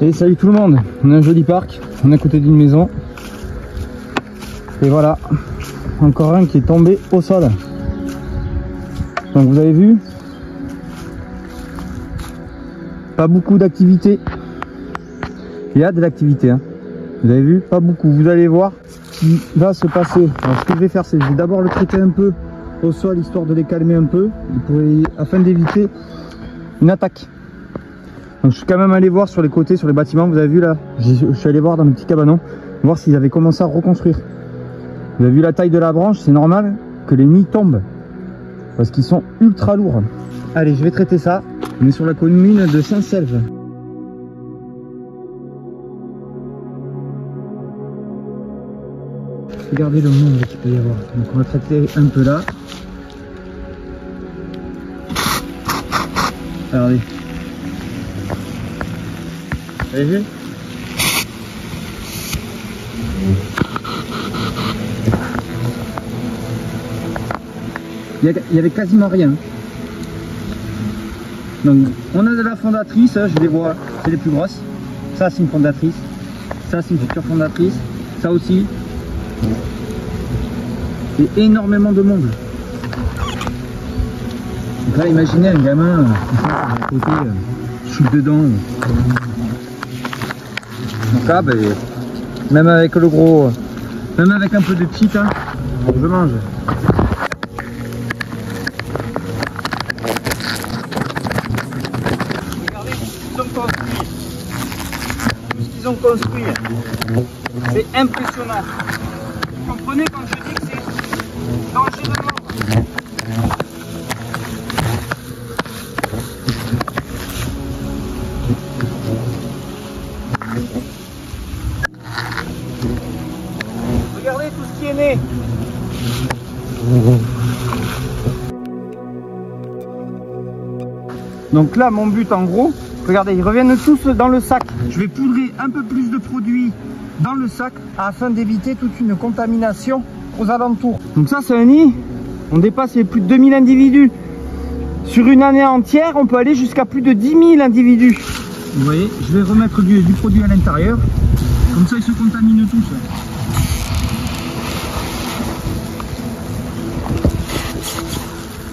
Et salut tout le monde, on a un joli parc, on est à côté d'une maison. Et voilà, encore un qui est tombé au sol. Donc vous avez vu, pas beaucoup d'activité. Il y a de l'activité, hein. Vous avez vu, pas beaucoup. Vous allez voir ce qui va se passer. Alors ce que je vais faire, c'est que je vais d'abord le traiter un peu au sol, histoire de les calmer un peu, afin d'éviter une attaque. Donc je suis quand même allé voir sur les côtés, sur les bâtiments, vous avez vu là, je suis allé voir dans le petit cabanon, voir s'ils avaient commencé à reconstruire. Vous avez vu la taille de la branche, c'est normal que les nids tombent, parce qu'ils sont ultra lourds. Allez, je vais traiter ça, on est sur la commune de Saint Selve. Regardez le monde qu'il peut y avoir, donc on va traiter un peu là. Regardez. Vous avez vu? Il y avait quasiment rien. Donc on a de la fondatrice, je les vois, c'est les plus grosses. Ça c'est une fondatrice, ça c'est une future fondatrice, ça aussi. Et énormément de monde. Donc là imaginez un gamin à côté, chute dedans. Donc là, ben, même avec le gros, même avec un peu de petite, hein, je mange. Regardez ce qu'ils ont construit. Ce qu'ils ont construit, c'est impressionnant. Vous comprenez quand je dis que c'est danger de mort. Regardez tout ce qui est né. Donc là mon but en gros, regardez, ils reviennent tous dans le sac. Je vais poudrer un peu plus de produits dans le sac afin d'éviter toute une contamination aux alentours. Donc ça c'est un nid, on dépasse les plus de 2000 individus. Sur une année entière, on peut aller jusqu'à plus de 10 000 individus. Vous voyez, je vais remettre du produit à l'intérieur, comme ça ils se contaminent tous.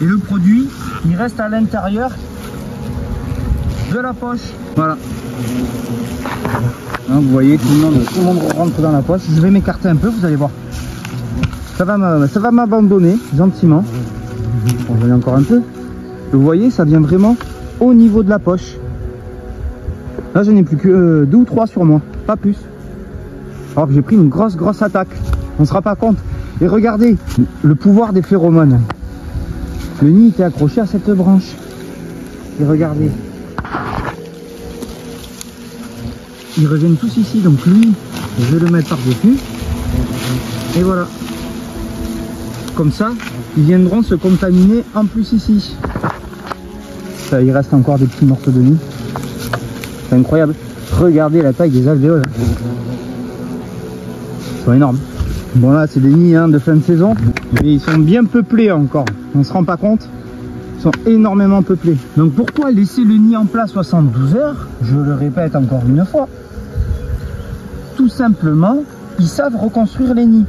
Et le produit, il reste à l'intérieur de la poche. Voilà. Donc, vous voyez, tout le monde rentre dans la poche. Je vais m'écarter un peu, vous allez voir. Ça va m'abandonner, gentiment. On va aller encore un peu. Vous voyez, ça vient vraiment au niveau de la poche. Là, je n'ai plus que 2 ou 3 sur moi, pas plus. Alors que j'ai pris une grosse attaque. On ne se rend pas compte. Et regardez, le pouvoir des phéromones. Le nid était accroché à cette branche. Et regardez. Ils reviennent tous ici. Donc lui, je vais le mettre par-dessus. Et voilà. Comme ça, ils viendront se contaminer en plus ici. Ça, il reste encore des petits morceaux de nid. C'est incroyable. Regardez la taille des alvéoles. Ils sont énormes. Bon là c'est des nids hein, de fin de saison, mais ils sont bien peuplés encore, on ne se rend pas compte, ils sont énormément peuplés. Donc pourquoi laisser le nid en place 72 heures? Je le répète encore une fois, tout simplement, ils savent reconstruire les nids.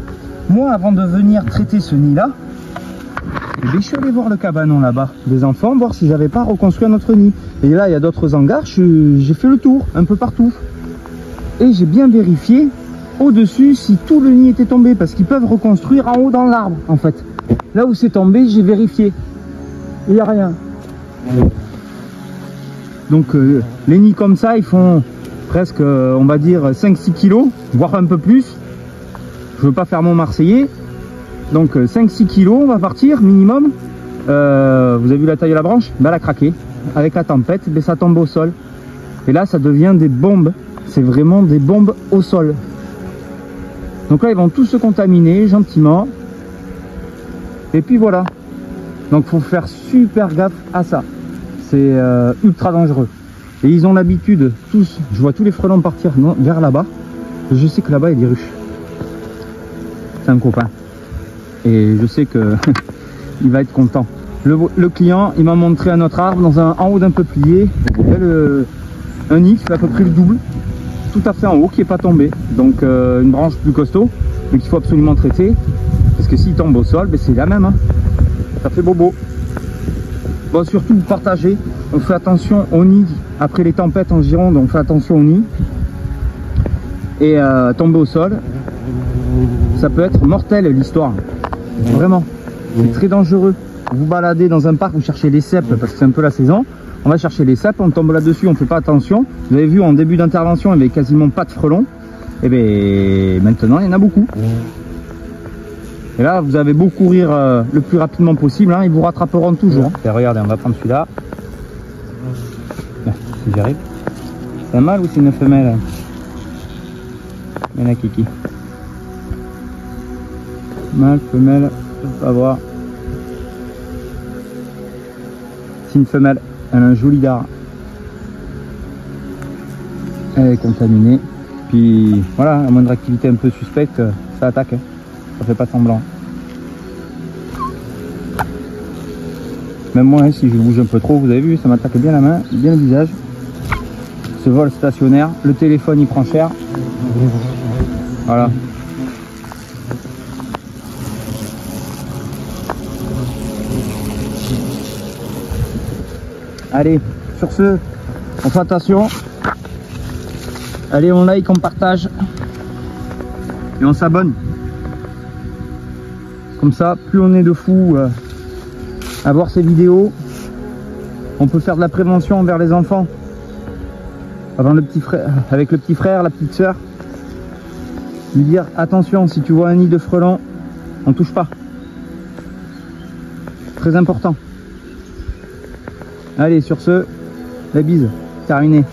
Moi avant de venir traiter ce nid là, je suis allé voir le cabanon là-bas des enfants, voir s'ils n'avaient pas reconstruit notre nid. Et là il y a d'autres hangars, j'ai fait le tour un peu partout, et j'ai bien vérifié au-dessus si tout le nid était tombé, parce qu'ils peuvent reconstruire en haut dans l'arbre en fait. Là où c'est tombé, j'ai vérifié, il n'y a rien. Donc les nids comme ça, ils font presque, on va dire 5-6 kilos, voire un peu plus. Je veux pas faire mon marseillais. Donc 5-6 kilos, on va partir minimum. Vous avez vu la taille de la branche, ben, elle a craqué. Avec la tempête, ben, ça tombe au sol. Et là ça devient des bombes, c'est vraiment des bombes au sol. Donc là ils vont tous se contaminer gentiment. Et puis voilà. Donc faut faire super gaffe à ça. C'est ultra dangereux. Et ils ont l'habitude, tous, je vois tous les frelons partir vers là-bas. Je sais que là-bas, il y a des ruches. C'est un copain. Et je sais que il va être content. Le client, il m'a montré un autre arbre en haut d'un peuplier. Il y a un nid qui fait à peu près le double. Tout à fait en haut, qui n'est pas tombé. Donc une branche plus costaud, mais qu'il faut absolument traiter. Parce que s'il tombe au sol, ben, c'est la même. Hein. Ça fait bobo. Bon, surtout, partagez. On fait attention au nid. Après les tempêtes en Gironde, on fait attention au nid. Et tomber au sol, ça peut être mortel l'histoire. Vraiment, c'est très dangereux. Vous baladez dans un parc, vous cherchez les cèpes parce que c'est un peu la saison. On va chercher les cèpes, on tombe là-dessus, on ne fait pas attention. Vous avez vu en début d'intervention, il n'y avait quasiment pas de frelons. Et bien maintenant, il y en a beaucoup. Et là, vous avez beau courir le plus rapidement possible, hein, ils vous rattraperont toujours. Hein. Et regardez, on va prendre celui-là. Si j'arrive. C'est un mâle ou c'est une femelle? Il y en a kiki. Mâle, femelle, je ne peux pas voir. C'est une femelle, elle a un joli dard. Elle est contaminée. Puis voilà, à moindre activité un peu suspecte, ça attaque. Hein. Ça fait pas semblant. Même moi, hein, si je bouge un peu trop, vous avez vu, ça m'attaque bien la main, bien le visage. Ce vol stationnaire, le téléphone il prend cher. Voilà. Allez, sur ce, on fait attention. Allez, on like, on partage. Et on s'abonne. Comme ça, plus on est de fous à voir ces vidéos, on peut faire de la prévention envers les enfants. Avant le petit frère, avec le petit frère, la petite soeur. Lui dire attention, si tu vois un nid de frelons, on touche pas. Très important. Allez, sur ce, la bise, terminée.